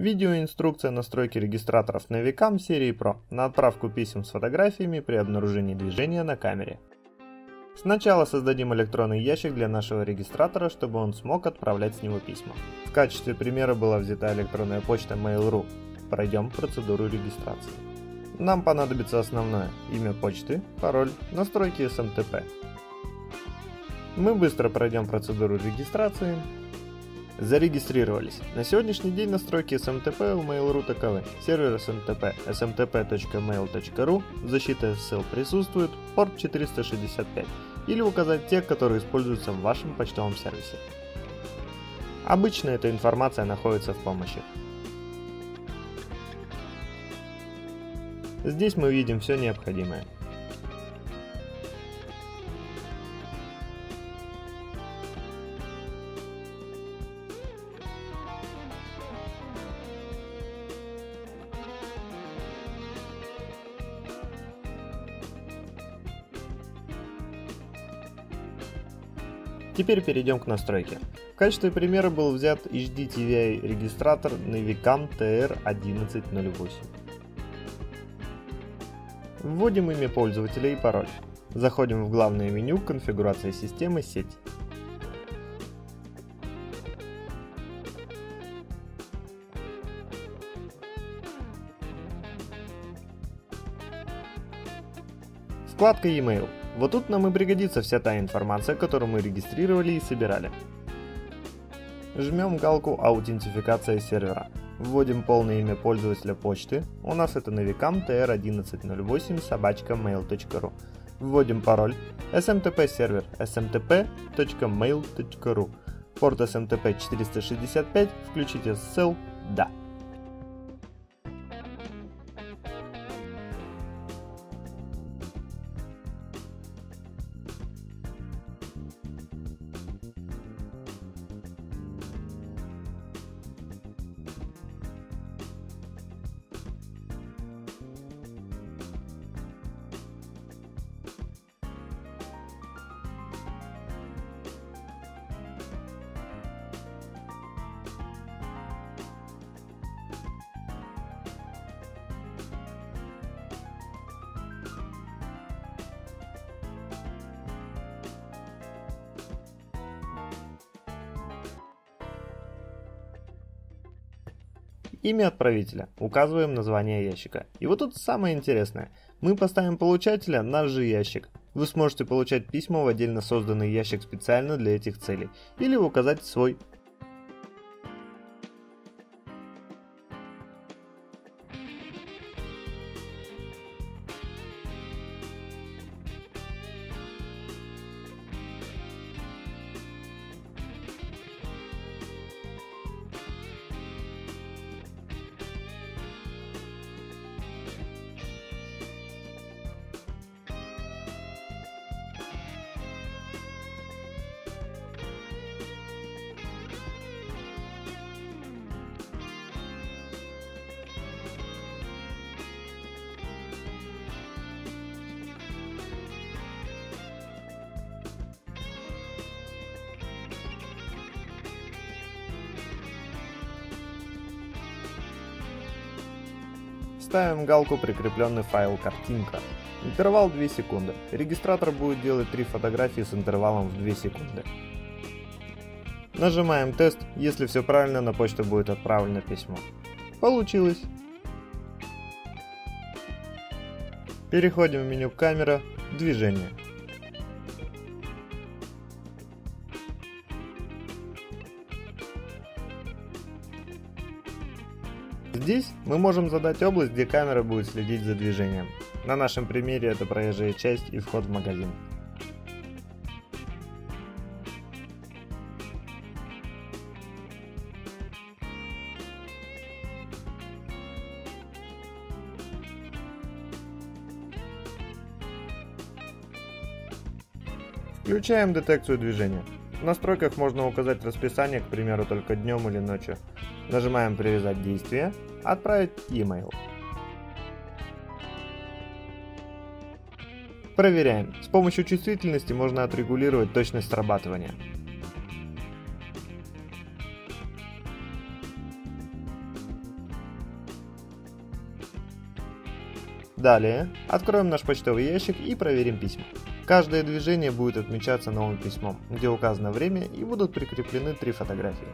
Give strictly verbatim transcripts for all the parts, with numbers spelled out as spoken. Видеоинструкция настройки регистраторов Novicam серии про на отправку писем с фотографиями при обнаружении движения на камере. Сначала создадим электронный ящик для нашего регистратора, чтобы он смог отправлять с него письма. В качестве примера была взята электронная почта mail точка ру. Пройдем процедуру регистрации. Нам понадобится основное – имя почты, пароль, настройки эс эм тэ пэ. Мы быстро пройдем процедуру регистрации. Зарегистрировались. На сегодняшний день настройки эс эм тэ пэ у mail точка ру таковы. Сервер эс эм тэ пэ эс эм тэ пэ точка mail точка ру, защита эс эс эл присутствует, порт четыреста шестьдесят пять, или указать те, которые используются в вашем почтовом сервисе. Обычно эта информация находится в помощи. Здесь мы видим все необходимое. Теперь перейдем к настройке. В качестве примера был взят эйч ди ти ви ай регистратор Navicam тэ эр одиннадцать ноль восемь. Вводим имя пользователя и пароль. Заходим в главное меню «Конфигурация системы сеть». Вкладка «E-mail». Вот тут нам и пригодится вся та информация, которую мы регистрировали и собирали. Жмем галку «Аутентификация сервера». Вводим полное имя пользователя почты, у нас это Novicam тэ эр одиннадцать ноль восемь собачка mail точка ру. Вводим пароль smtp сервер эс эм тэ пэ точка mail точка ру, порт smtp четыреста шестьдесят пять, включить эс эс эл, да. Имя отправителя. Указываем название ящика. И вот тут самое интересное. Мы поставим получателя на же ящик. Вы сможете получать письма в отдельно созданный ящик специально для этих целей. Или указать свой. Ставим галку «Прикрепленный файл картинка». Интервал две секунды. Регистратор будет делать три фотографии с интервалом в две секунды. Нажимаем «Тест». Если все правильно, на почту будет отправлено письмо. Получилось! Переходим в меню «Камера», «Движение». Здесь мы можем задать область, где камера будет следить за движением. На нашем примере это проезжая часть и вход в магазин. Включаем детекцию движения. В настройках можно указать расписание, к примеру, только днем или ночью. Нажимаем «Привязать действие», «Отправить e-mail». Проверяем. С помощью чувствительности можно отрегулировать точность срабатывания. Далее откроем наш почтовый ящик и проверим письма. Каждое движение будет отмечаться новым письмом, где указано время и будут прикреплены три фотографии.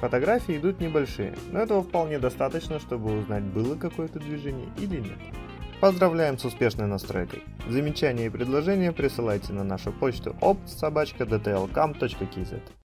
Фотографии идут небольшие, но этого вполне достаточно, чтобы узнать, было какое-то движение или нет. Поздравляем с успешной настройкой! Замечания и предложения присылайте на нашу почту опт собачка эт эл си эй эм точка кей зет.